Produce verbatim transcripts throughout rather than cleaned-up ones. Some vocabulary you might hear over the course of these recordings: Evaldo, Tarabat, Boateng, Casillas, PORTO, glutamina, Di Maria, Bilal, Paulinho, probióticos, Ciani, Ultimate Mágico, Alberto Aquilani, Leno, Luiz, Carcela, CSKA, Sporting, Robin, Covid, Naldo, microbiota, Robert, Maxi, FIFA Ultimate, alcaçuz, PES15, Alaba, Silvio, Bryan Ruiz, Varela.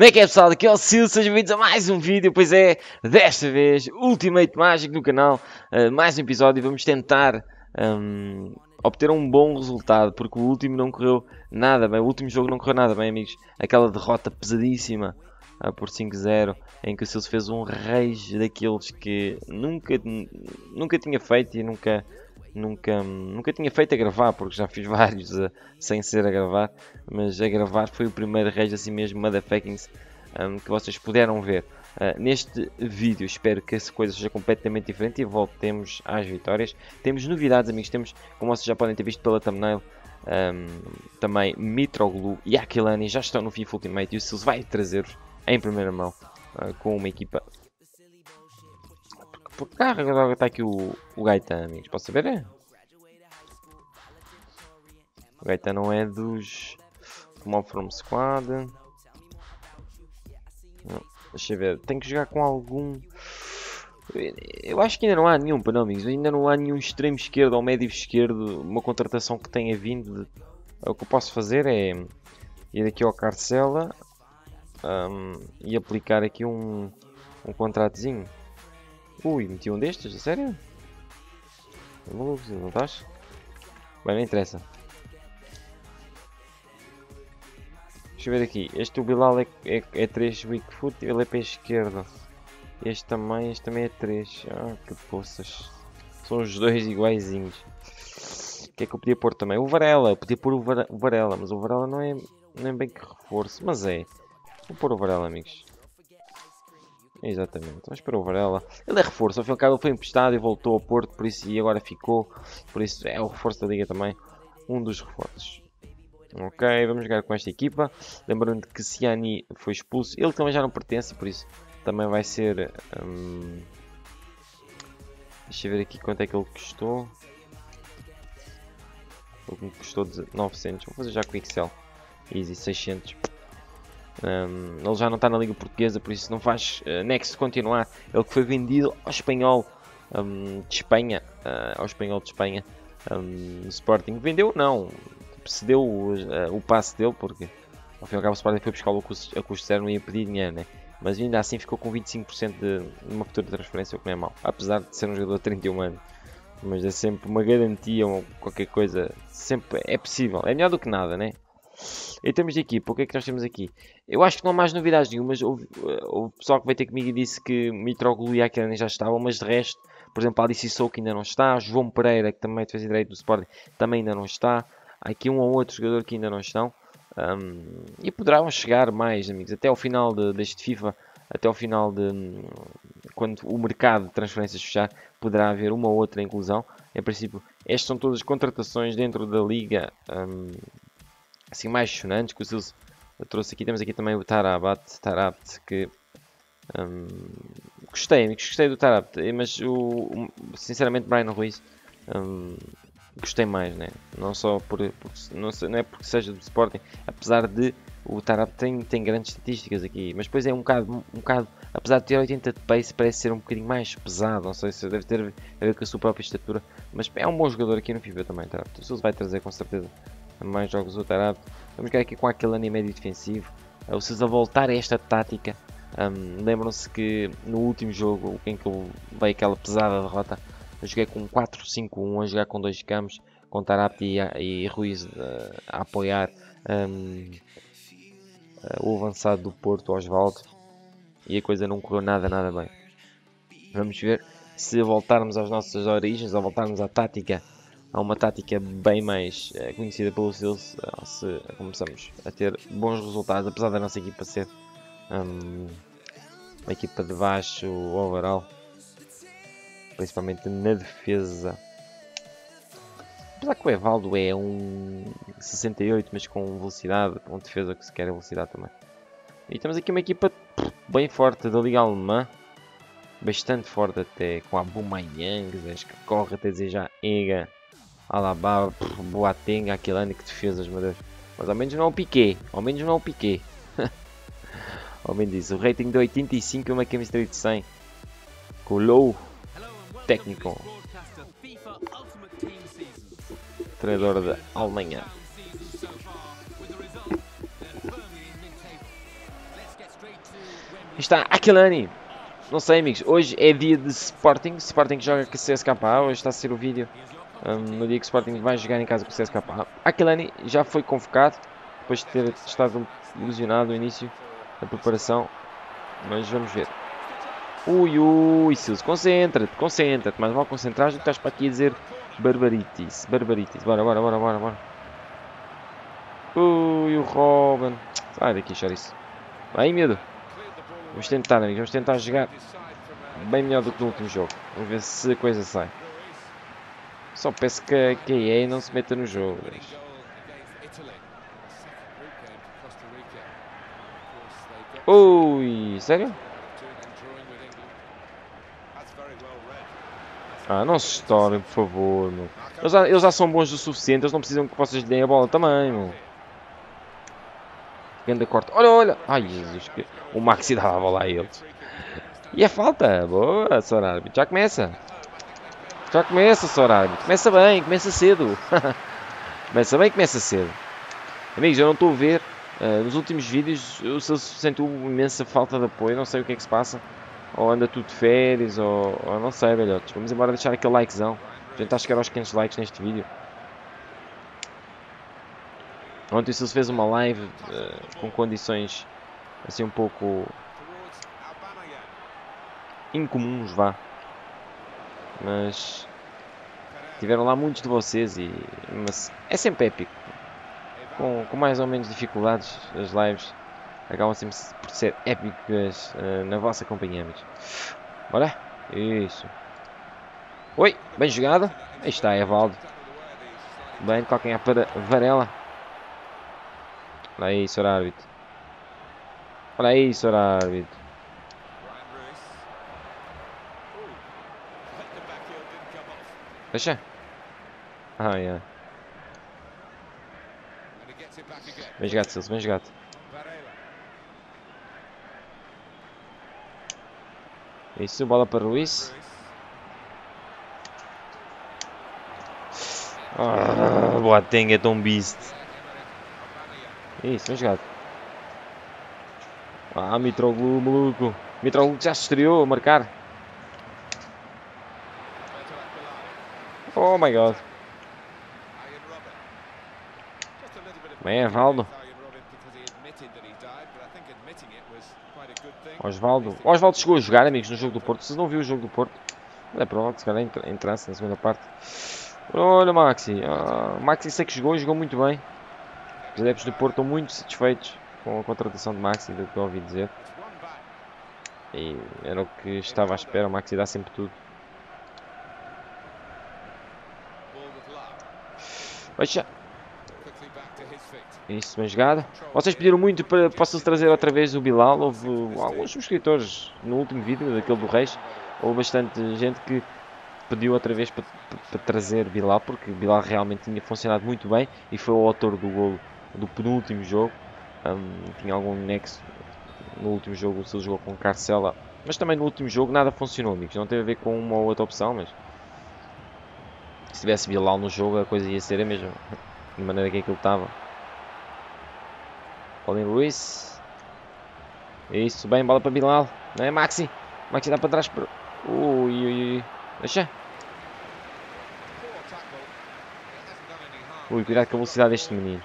Como é que é, pessoal? Aqui é o Silvio, sejam bem-vindos a mais um vídeo, pois é, desta vez, Ultimate Mágico no canal, uh, mais um episódio e vamos tentar um, obter um bom resultado, porque o último não correu nada bem, o último jogo não correu nada bem, amigos, aquela derrota pesadíssima uh, por cinco zero, em que o Silvio fez um rage daqueles que nunca, nunca tinha feito e nunca... Nunca, nunca tinha feito a gravar, porque já fiz vários a, sem ser a gravar, mas a gravar foi o primeiro rage assim mesmo, motherfuckings, um, que vocês puderam ver. Uh, neste vídeo espero que essa coisa seja completamente diferente e voltemos às vitórias. Temos novidades, amigos, temos, como vocês já podem ter visto pela thumbnail, um, também Mitroglou e Aquilani já estão no FIFA Ultimate e o Silvio vai trazer-vos em primeira mão uh, com uma equipa... Carga, agora está aqui o, o Gaetan, amigos. Posso saber? É? O Gaetan não é dos Mob From Squad. Não, deixa eu ver. Tenho que jogar com algum. Eu acho que ainda não há nenhum, para não, amigos. Ainda não há nenhum extremo esquerdo ou médio esquerdo. Uma contratação que tenha vindo. De... O que eu posso fazer é ir aqui ao Carcela um, e aplicar aqui um, um contratozinho. Ui, meti um destes, a sério? Não, não estás? Bem, não interessa. Deixa eu ver aqui. Este o Bilal é, é, é três weak foot, ele é para a esquerda. Este também, este também é três. Ah, que poças. São os dois iguaizinhos. O que é que eu podia pôr também? O Varela, eu podia pôr o, Var o Varela, mas o Varela não é, não é bem que reforço, mas é. Vou pôr o Varela, amigos. Exatamente, mas para o Varela, ele é reforço, ao fim e ao cabo ele foi emprestado e voltou ao Porto, por isso, e agora ficou, por isso é o reforço da Liga também, um dos reforços. Ok, vamos jogar com esta equipa, lembrando que Ciani foi expulso, ele também já não pertence, por isso também vai ser, hum... deixa eu ver aqui quanto é que ele custou, ele custou novecentos, vou fazer já com o Excel, easy, seiscentos. Um, ele já não está na Liga Portuguesa, por isso não faz uh, nexo continuar. Ele que foi vendido ao Espanhol um, de Espanha, uh, ao Espanhol de Espanha, um, Sporting. Vendeu não, cedeu o, uh, o passe dele, porque ao fim e ao cabo o Sporting foi buscar o custo, a custo zero, não ia pedir dinheiro, né? Mas ainda assim ficou com vinte e cinco por cento de uma futura transferência, o que não é mau. Apesar de ser um jogador de trinta e um anos, mas é sempre uma garantia ou qualquer coisa, sempre é possível, é melhor do que nada, né? E temos de equipa, o que é que nós temos aqui? Eu acho que não há mais novidades nenhumas. Houve, houve pessoal que veio ter comigo e disse que Mitroglou e Aquilani já estavam, mas de resto, por exemplo, a Alice Sou que ainda não está, João Pereira, que também fez direito do Sporting, também ainda não está. Há aqui um ou outro jogador que ainda não estão. Um, e poderão chegar mais, amigos, até ao final de, deste FIFA, até ao final de quando o mercado de transferências fechar, poderá haver uma ou outra inclusão. Em princípio, estas são todas as contratações dentro da Liga. Um, assim mais sonantes que o Silvio trouxe aqui. Temos aqui também o Tarabat, Tarabat que hum, gostei, amigos, gostei do Tarabat, mas o, sinceramente Bryan Ruiz hum, gostei mais, né? Não só por, por não, não é porque seja do Sporting, apesar de o Tarabat tem, tem grandes estatísticas aqui, mas depois é um bocado, um bocado apesar de ter oitenta de pace, parece ser um bocadinho mais pesado, não sei se deve ter a ver com a sua própria estatura, mas é um bom jogador aqui no FIFA também, Tarabat. O Silvio vai trazer com certeza mais jogos do Tarabat. Vamos jogar aqui com aquele anime médio defensivo. O Silvio a voltar a esta tática. Um, Lembram-se que no último jogo, em que veio aquela pesada derrota, eu joguei com quatro cinco um, a jogar com dois campos, com Tarabat e, e Ruiz uh, a apoiar um, uh, o avançado do Porto, Osvaldo. E a coisa não correu nada, nada bem. Vamos ver se voltarmos às nossas origens, a voltarmos à tática. Há uma tática bem mais é, conhecida pelo Silvio, se, se começamos a ter bons resultados, apesar da nossa equipa ser um, uma equipa de baixo overall, principalmente na defesa. Apesar que o Evaldo é um sessenta e oito, mas com velocidade, com defesa que se quer velocidade também. E temos aqui uma equipa bem forte da Liga Alemã. Bastante forte até, com a Boateng, que corre até desejar Ega. Alaba, Boateng, Aquilani, que defesas, meu Deus. Mas ao menos não é o Piqué, ao menos não é o Piqué. Ao menos isso, o rating de oitenta e cinco e uma chemistry de cem. Colou, técnico. Treinador da Alemanha. está Aquilani. Não sei, amigos, hoje é dia de Sporting. Sporting joga com o C S K A. Hoje está a ser o vídeo um, no dia que o Sporting vai jogar em casa com o C S K A. Aquilani já foi convocado depois de ter estado ilusionado no início da preparação. Mas vamos ver. Ui, ui, Silvio, concentra-te, concentra-te. Mas vale concentrar, já que estás para aqui a dizer barbaritis, barbaritis. Bora, bora, bora, bora, bora. Ui, o Robin. Sai daqui, chorizo. Vai, medo. Vamos tentar, amigos, vamos tentar jogar bem melhor do que no último jogo. Vamos ver se a coisa sai. Só peço que a E A não se meta no jogo. Ui, sério? Ah, não se estourem, por favor, meu. Eles já, eles já são bons o suficiente, eles não precisam que vocês lhe deem a bola também, meu. Grande corte, olha, olha. Ai, Jesus, que... o Maxi dava a bola a ele. E é falta, boa, senhor árbitro. Já começa. Já começa, senhor árbitro. Começa bem, começa cedo. Começa bem, começa cedo. Amigos, eu não estou a ver. Uh, nos últimos vídeos eu senti uma imensa falta de apoio, não sei o que é que se passa. Ou anda tudo de férias, ou, ou não sei, velhotes. Vamos embora deixar aquele likezão. A gente está a chegar aos quinhentos likes neste vídeo. Ontem o Silvio fez uma live uh, com condições assim um pouco incomuns, vá. Mas tiveram lá muitos de vocês e mas é sempre épico. Com, com mais ou menos dificuldades, as lives acabam sempre por ser épicas uh, na vossa companhia, amigos. Bora? Isso. Oi, bem jogada. Aí está, Evaldo. Bem, de calcanhar para Varela. Olha aí, senhor árbitro. Olha aí, senhor árbitro. Deixa. Ah, yeah. Bem jogado, Silvio, bem jogado. Isso, bola para Luiz. Ah, Boateng é tão beast. Isso, bem jogado. Ah, Mitroglou, maluco. Mitroglou já se estreou a marcar. Oh my god. Bem, Evaldo. Osvaldo. Osvaldo chegou a jogar, amigos, no jogo do Porto. Vocês não viram o jogo do Porto? É provável que se calhar entrasse na segunda parte. Olha o Maxi. Ah, o Maxi sei que jogou e jogou muito bem. Os adeptos do Porto estão muito satisfeitos com a contratação de Maxi, do que eu ouvi dizer. E era o que estava à espera. O Maxi dá sempre tudo. Baixa. Isso, bem jogada. Vocês pediram muito para posso trazer outra vez o Bilal. Houve alguns subscritores no último vídeo, daquele do Reis. Houve bastante gente que pediu outra vez para, para trazer Bilal, porque Bilal realmente tinha funcionado muito bem e foi o autor do golo do penúltimo jogo. Um, tinha algum nexo. No último jogo o seu jogou com Carcela, mas também no último jogo nada funcionou, amigos. Não teve a ver com uma ou outra opção, mas se tivesse Bilal no jogo a coisa ia ser a mesma, de maneira que aquilo estava. Paulinho, Luiz. Isso, bem, bola para Bilal. Não é Maxi? Maxi dá para trás. Para... Ui, ui, ui. Deixa. Ui, cuidado com a velocidade deste menino.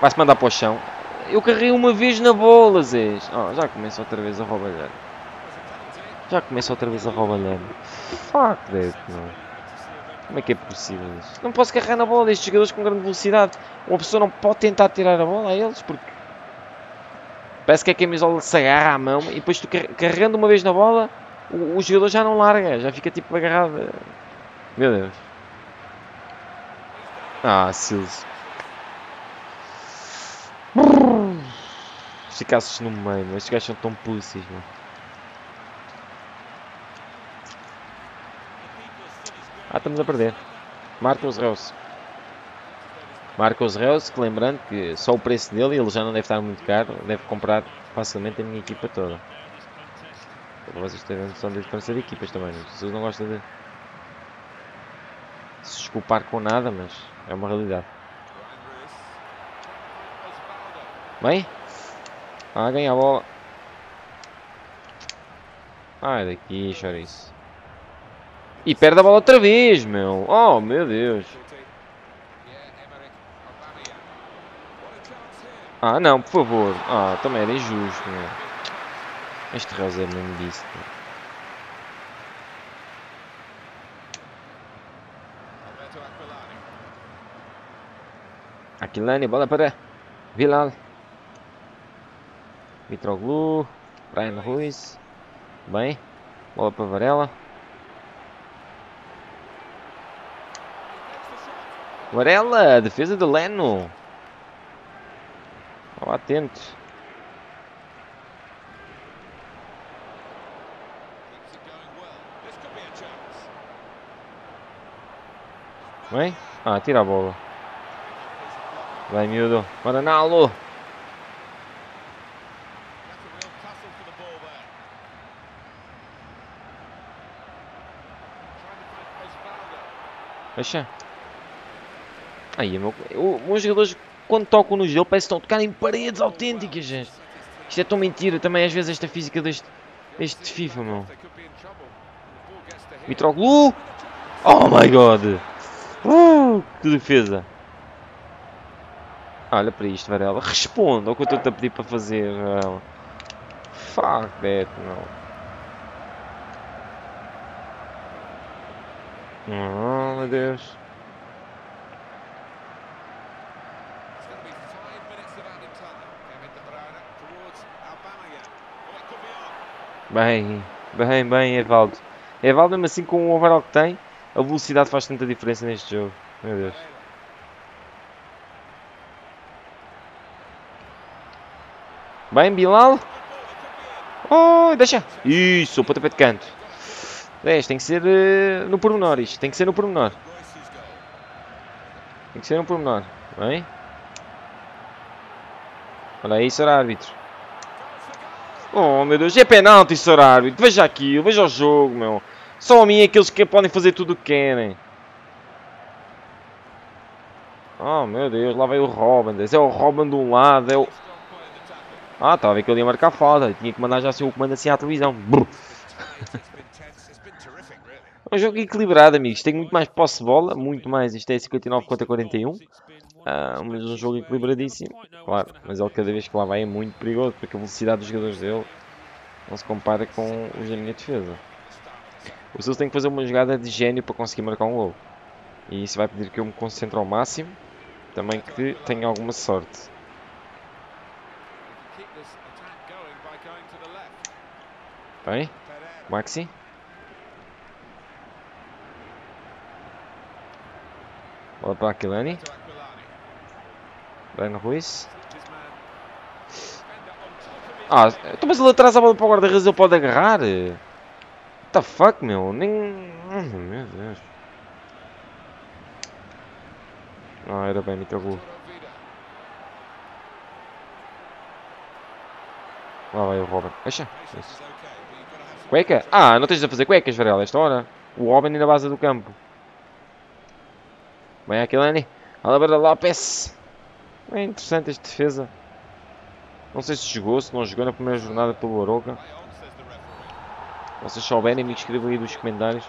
Vai-se mandar para o chão. Eu carrei uma vez na bola, Zés. Oh, já começa outra vez a roubalhar. Já começa outra vez a roubalhar. Fuck, Deus, não. Como é que é possível isso? Não posso carregar na bola destes jogadores com grande velocidade. Uma pessoa não pode tentar tirar a bola a eles porque... Parece que a camisola se agarra à mão e depois tu carregando uma vez na bola, o, o jogador já não larga, já fica tipo agarrado. Meu Deus. Ah, Silvio. Ficasses no meio, mas estes gajos são tão pussies, mano. Ah, estamos a perder. Marcos Reus. Marcos Reus, que lembrando que só o preço dele, ele já não deve estar muito caro, deve comprar facilmente a minha equipa toda. Para vocês terem noção da diferença de equipas também. As pessoas não gostam de se desculpar com nada, mas é uma realidade. Vai. Ah, ganha a bola. Ai daqui, Choriz. E perde a bola outra vez, meu. Oh, meu Deus. Ah, não, por favor. Ah, também era injusto, meu. Este Reus é mesmo disso, meu. Aquilani, bola para Bilal. Mitroglou. Bryan Ruiz. Bem. Bola para Varela. Varela, defesa do Leno. Ó, atento. Bem. Ah, tira a bola. Vai, miúdo. Bora, Naldo. Fecha. Aí, meu... Eu, meus jogadores, quando tocam no gelo, parece que estão a tocar em paredes autênticas, gente. Isto é tão mentira. Também, às vezes, esta física deste, deste FIFA, meu. Mitroglou. Oh, my God. Uh, que defesa. Olha para isto, Varela. Responda ao que eu estou-te a pedir para fazer, Varela. Fuck that, não. Oh, meu Deus. Bem, bem, bem, Evaldo. Evaldo, mesmo assim, com o overall que tem, a velocidade faz tanta diferença neste jogo. Meu Deus. Bem, Bilal. Oh, deixa. Isso, o pontapé de canto. dez, tem que ser uh, no pormenor isto. Tem que ser no pormenor. Tem que ser no pormenor. Bem. Olha aí, senhor árbitro. Oh, meu Deus. É penalti, senhor árbitro. Veja aquilo. Veja o jogo, meu. Só a mim aqueles que podem fazer tudo o que querem. Oh, meu Deus. Lá vai o Robin. É o Robin de um lado. É o... Ah, estava a ver que ele ia marcar falta. Tinha que mandar já assim, o comando assim à televisão. É um jogo equilibrado, amigos. Tem muito mais posse de bola. Muito mais. Isto é cinquenta e nove contra quarenta e um. Ah, mas um jogo equilibradíssimo. Claro, mas ele cada vez que lá vai é muito perigoso. Porque a velocidade dos jogadores dele não se compara com os da minha defesa. O Silvio tem que fazer uma jogada de gênio para conseguir marcar um gol. E isso vai pedir que eu me concentre ao máximo. Também que tenha alguma sorte. Bem, Maxi. Bola para Aquilani. Bryan Ruiz. Ah, mas ele atrás a bola para o guarda-redes, ele pode agarrar. What the fuck, meu? Nem... Oh, meu Deus. Ah, era bem, me cagou. Lá vai o Robert. Deixa. Isso. Cueca? Ah, não tens a fazer cuecas, Varela, esta hora. O Robin na base do campo. Bem, Aquilani. Alberto Lopes. É interessante esta defesa. Não sei se jogou, se não jogou na primeira jornada pelo Aroca. Vocês souberem, me escrevam aí nos comentários.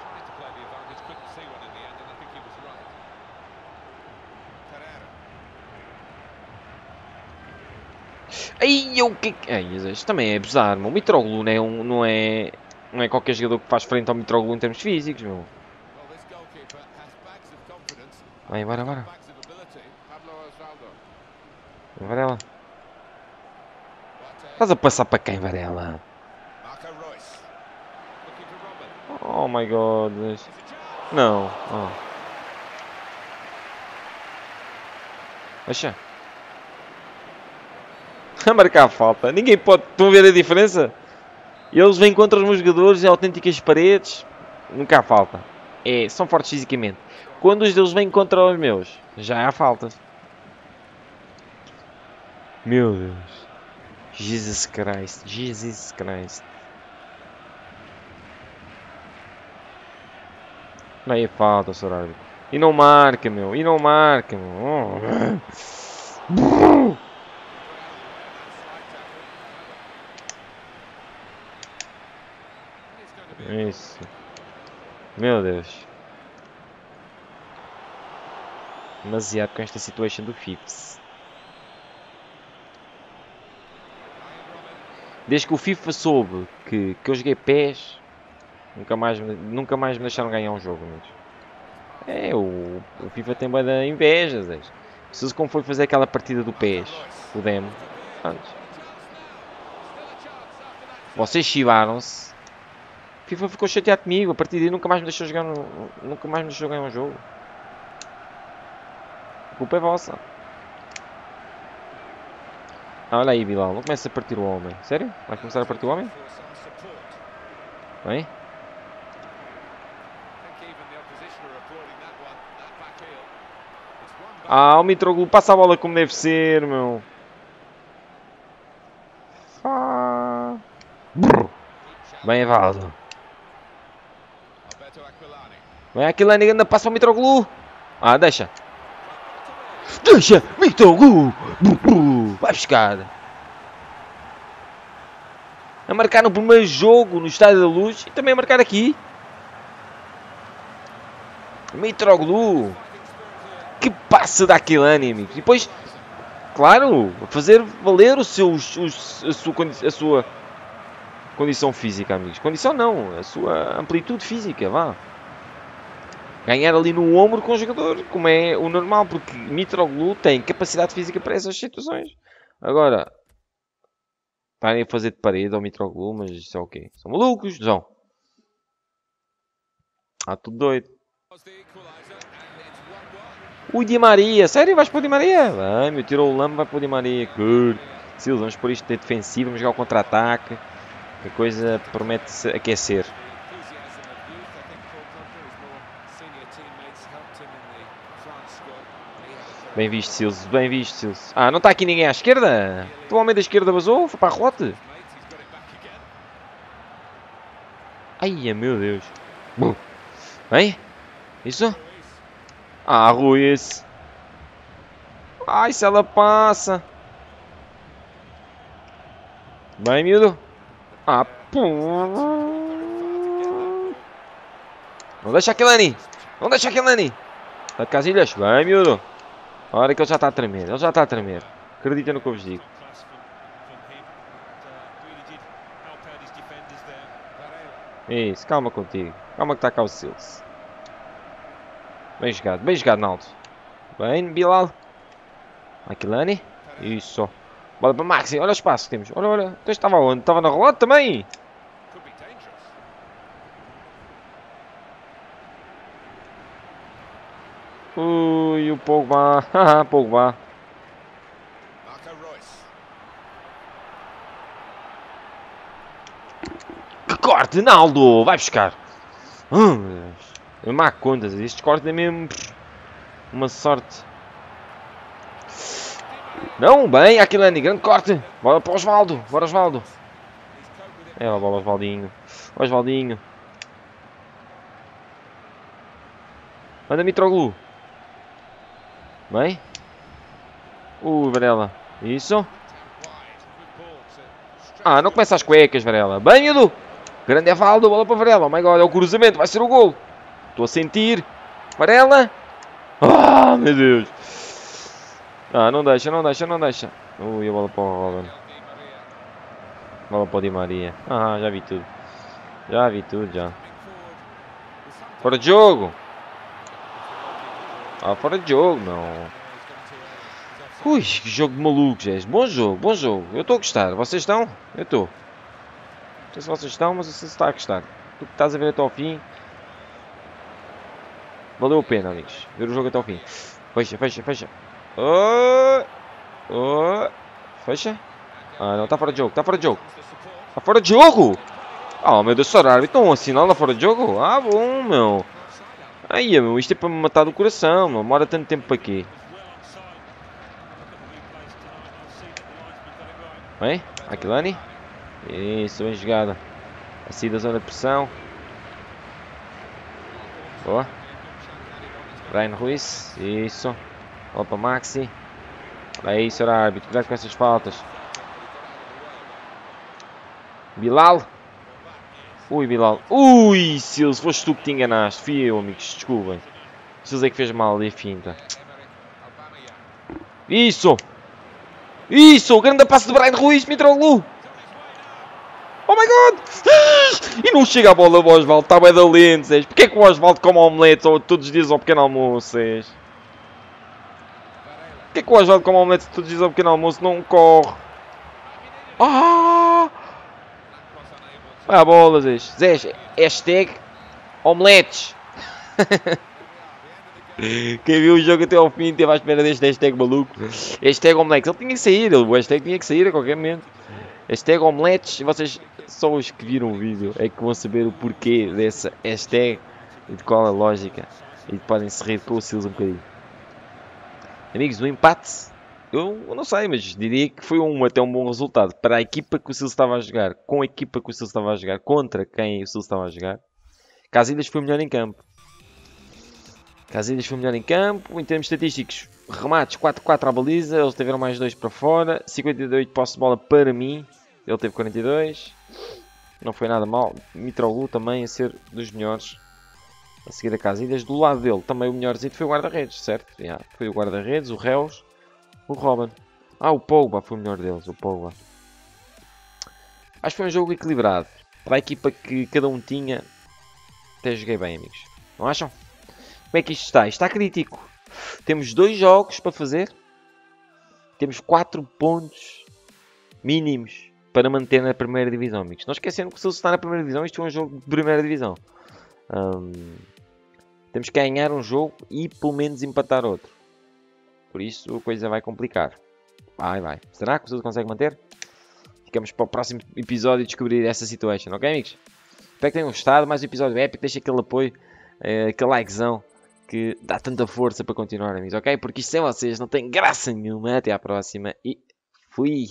Ai, o que é que... Isto também é bizarro, meu. O Mitroglou não é, um, não é... Não é qualquer jogador que faz frente ao Mitroglou em termos físicos, meu. Vai, bora, bora. Varela. Estás a passar para quem, Varela? Oh, my God. Não. Oh. Acha? A marcar a falta. Ninguém pode... Estão a ver a diferença? Eles vêm contra os meus jogadores. É autênticas paredes. Nunca há falta. É, são fortes fisicamente. Quando os deles vêm contra os meus, já há falta. Meu Deus. Jesus Christ. Jesus Christ. Não é falta, senhor árbitro. E não marca, meu. E não marca, meu. Oh. Isso. Meu Deus. Demasiado com esta situação do FIFA. Desde que o FIFA soube que, que eu joguei P E S, nunca mais, nunca mais me deixaram ganhar um jogo mesmo. É, o, o FIFA tem bué da inveja. Preciso como foi fazer aquela partida do P E S, o demo, antes. Vocês chivaram-se. O FIFA ficou chateado comigo, a partir daí nunca mais me deixou jogar, no, nunca mais me deixou ganhar um jogo. A culpa é vossa. Ah, olha aí, Bilal, não começa a partir o homem. Sério? Vai começar a partir o homem? Bem? Ah, o Mitroglou passa a bola como deve ser, meu. Ah. Bem, Evaldo. Bem, Aquilani ainda passa o Mitroglou. Ah, deixa. Deixa, Mitroglou. Vai buscar. A marcar no primeiro jogo no Estádio da Luz e também a marcar aqui. Mitroglou. Que passa da Aquilani, amigos. E depois, claro, fazer valer o seu, os, os, a, sua, a sua condição física, amigos. Condição não, a sua amplitude física, vá. Ganhar ali no ombro com o jogador, como é o normal, porque Mitroglou tem capacidade física para essas situações. Agora, estarem a fazer de parede ao Mitroglou, mas isso é o quê? São malucos, são. Ah, tudo doido. O Di Maria, sério? Vais para o Di Maria? Vai, meu, tirou o lama, vai para o Di Maria. Curto. Silvio, vamos por isto de defensivo, vamos jogar o contra-ataque. A coisa promete-se aquecer. Bem visto, Silvio, bem visto, Silvio. Ah, não está aqui ninguém à esquerda? O homem da esquerda vazou, foi para a rote. Ai, meu Deus. Bom. Bem? Isso? Ah, Ruiz. Ai, se ela passa. Bem, miúdo. Ah, pum. Não deixa Aquilani. Não deixa Aquilani. Tá de Casillas. Bem, miúdo. A hora que ele já está a tremer. Ele já está a tremer. Acredita no que eu vos digo. Isso, calma contigo. Calma que está cá o Silvio. Bem jogado, bem jogado, Naldo. Bem, Bilal. Aquilani. Isso. Bola para Maxi. Olha o espaço que temos. Olha, olha. Então estava onde? Estava na rolada também. Ui, o Pogba. Haha, Pogba. Que corte, Naldo. Vai buscar. Hum, eu má contas, este corte é mesmo uma sorte. Não, bem, Aquilani, grande corte. Bora para o Osvaldo, bora Osvaldo. É, a bola Osvaldinho. Osvaldinho. Manda Mitroglou. Bem. Uh, Varela. Isso. Ah, não começa as cuecas, Varela. Bem, Edu. Grande Evaldo, bola para Varela. Oh my God, é o cruzamento, vai ser o gol. Estou a sentir. Varela. Ah, meu Deus. Ah, não deixa, não deixa, não deixa. Ui, a bola para o Robin. Bola para o Di Maria. Ah, já vi tudo. Já vi tudo, já. Fora de jogo. Ah, fora de jogo, não. Ui, que jogo de malucos, é. Bom jogo, bom jogo. Eu estou a gostar. Vocês estão? Eu estou. Não sei se vocês estão, mas você está a gostar. Tu que estás a ver até ao fim. Valeu a pena, amigos. Ver o jogo até o fim. Fecha, fecha, fecha. Oh, oh, fecha. Ah, não. Está fora de jogo. Está fora de jogo. Está fora de jogo. Oh, meu Deus, só árbitro. Então, assinala fora de jogo. Ah, bom, meu. Ai, meu. Isto é para me matar do coração, meu. Mora tanto tempo para quê? Bem, Aquilani. Isso, bem jogada. Assim da zona de pressão. Boa. Bryan Ruiz, isso. Olha para Maxi. Olha aí, senhor árbitro. Cuidado com essas faltas. Bilal. Ui, Bilal. Ui, Silvio, foste tu que te enganaste. Fui eu, amigos, desculpem. Silvio é que fez mal, é finta. Isso! Isso! O grande passo de Bryan Ruiz, Mitroglou! Oh my god! E não chega a bola, o Osvaldo. Está bem da lente. Porquê é que o Osvaldo come omeletes todos os dias ao pequeno almoço? Porquê que o Osvaldo come omeletes todos os dias ao pequeno almoço? Não corre. Ah! Vai à bola, Zé. Zé, hashtag omeletes. Quem viu o jogo até ao fim teve à espera deste hashtag maluco. Hashtag omeletes. Ele tinha que sair. O hashtag tinha que sair a qualquer momento. Hashtag omeletes, vocês só os que viram o vídeo é que vão saber o porquê dessa hashtag e de qual a lógica. E podem se rir com o Silvio um bocadinho. Amigos, o empate, eu, eu não sei, mas diria que foi um até um bom resultado. Para a equipa que o Silvio estava a jogar, com a equipa que o Silvio estava a jogar, contra quem o Silvio estava a jogar, Casillas foi melhor em campo. Casillas foi melhor em campo, em termos estatísticos. Remates, quatro a quatro à baliza, eles tiveram mais dois para fora. cinquenta e oito posse de bola para mim, ele teve quarenta e dois. Não foi nada mal. Mitroglou também a ser dos melhores. A seguir a Casillas, do lado dele também o melhorzinho foi o guarda-redes, certo? Yeah, foi o guarda-redes, o Reus, o Robin. Ah, o Pogba foi o melhor deles, o Pogba. Acho que foi um jogo equilibrado. Para a equipa que cada um tinha, até joguei bem, amigos. Não acham? Como é que isto está? Está crítico. Temos dois jogos para fazer. Temos quatro pontos mínimos para manter na primeira divisão, amigos. Não esquecendo que se ele está na primeira divisão, isto é um jogo de primeira divisão. Hum, temos que ganhar um jogo e pelo menos empatar outro. Por isso a coisa vai complicar. Vai, vai. Será que o Silvio consegue manter? Ficamos para o próximo episódio e descobrir essa situação, ok, amigos? Espero que tenham gostado. Mais um episódio épico. Deixa aquele apoio, aquele likezão. Que dá tanta força para continuar, amigos, ok? Porque isto sem vocês não tem graça nenhuma. Até à próxima e fui!